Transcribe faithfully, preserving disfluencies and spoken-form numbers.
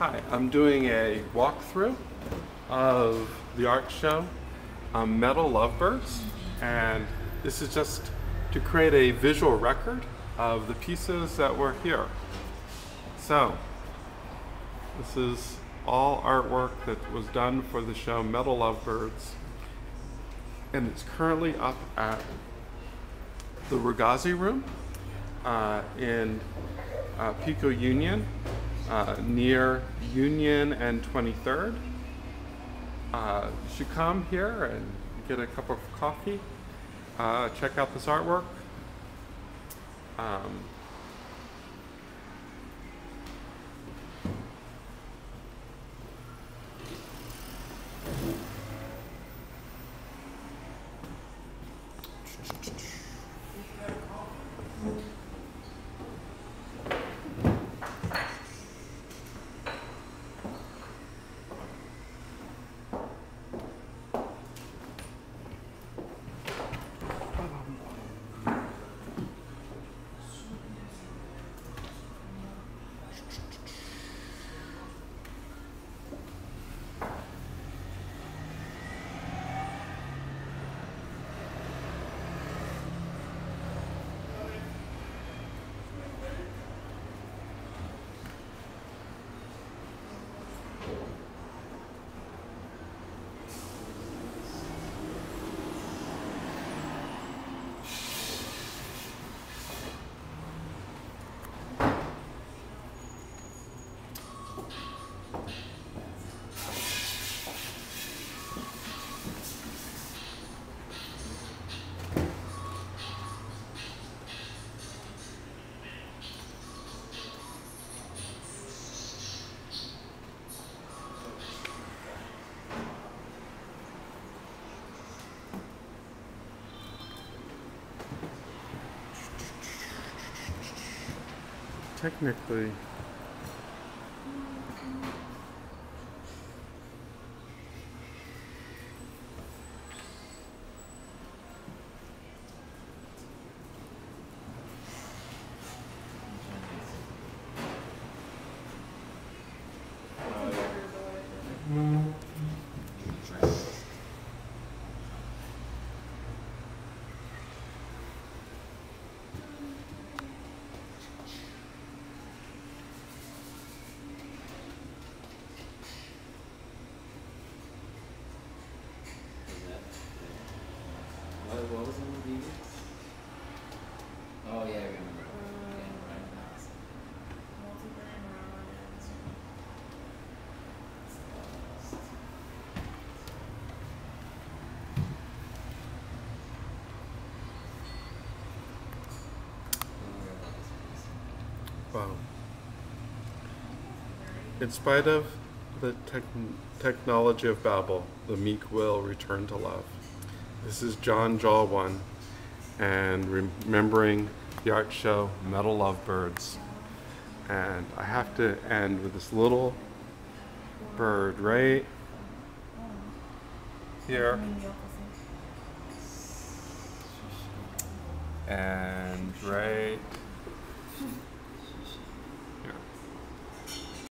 Hi, I'm doing a walkthrough of the art show um, Metal Lovebirds, and this is just to create a visual record of the pieces that were here. So this is all artwork that was done for the show Metal Lovebirds, and it's currently up at the Ragazzi Room uh, in uh, Pico Union, uh, near Union and twenty-third. Uh, you should come here and get a cup of coffee, uh, check out this artwork. Um, Technically, what was in the video? Oh yeah, I remember. Uh, yeah, right. Wow. In spite of the tech technology of Babel, the meek will return to love. This is John Jaw one, and remembering the art show Metal Lovebirds. And I have to end with this little bird right here. And right